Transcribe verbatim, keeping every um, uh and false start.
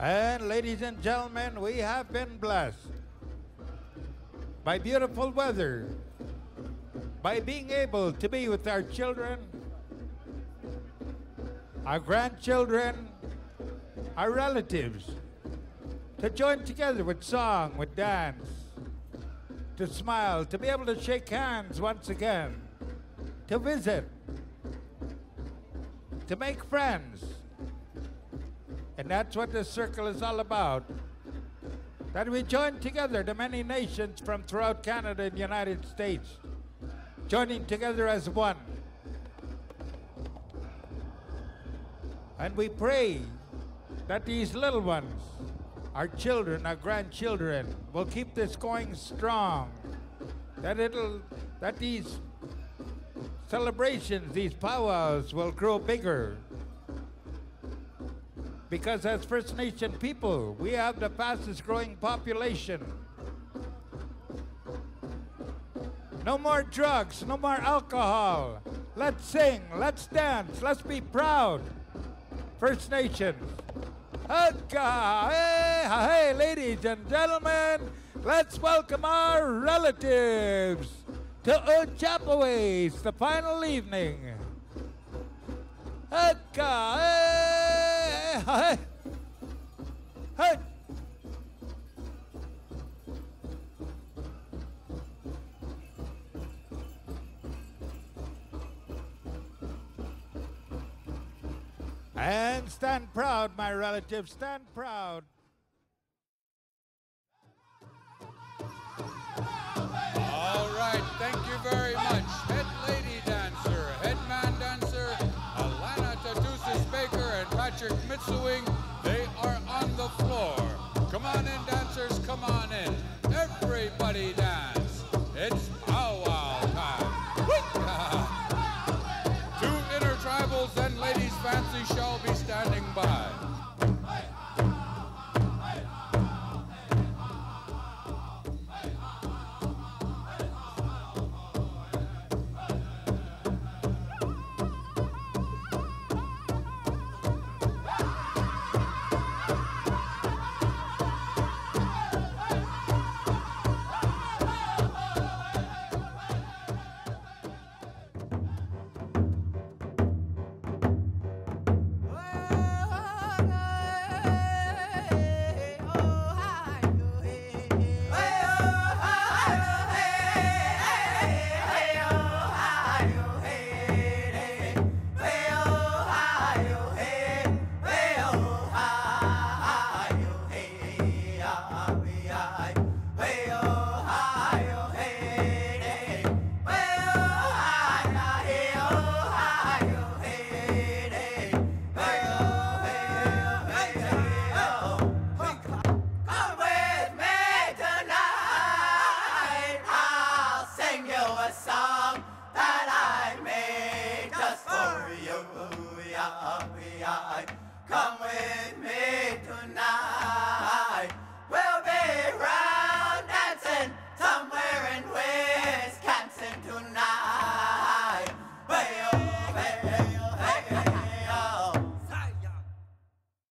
And ladies and gentlemen, we have been blessed by beautiful weather, by being able to be with our children, our grandchildren, our relatives, to join together with song, with dance, to smile, to be able to shake hands once again, to visit, to make friends. And that's what this circle is all about, that we join together, the many nations from throughout Canada and the United States, joining together as one. And we pray that these little ones, our children, our grandchildren, will keep this going strong, that it'll, that these celebrations, these powwows will grow bigger. Because as First Nation people, we have the fastest growing population. No more drugs, no more alcohol. Let's sing, let's dance, let's be proud. First Nations. Hey, ladies and gentlemen, let's welcome our relatives to Ojibway. It's the final evening. Hey, hey. And stand proud, my relatives, stand proud. All right, thank you very much. Head lady dancer, head man dancer, Alana Tatusis Baker and Patrick Mitsuing, they are on the floor. Come on in, dancers, come on in. Everybody dance.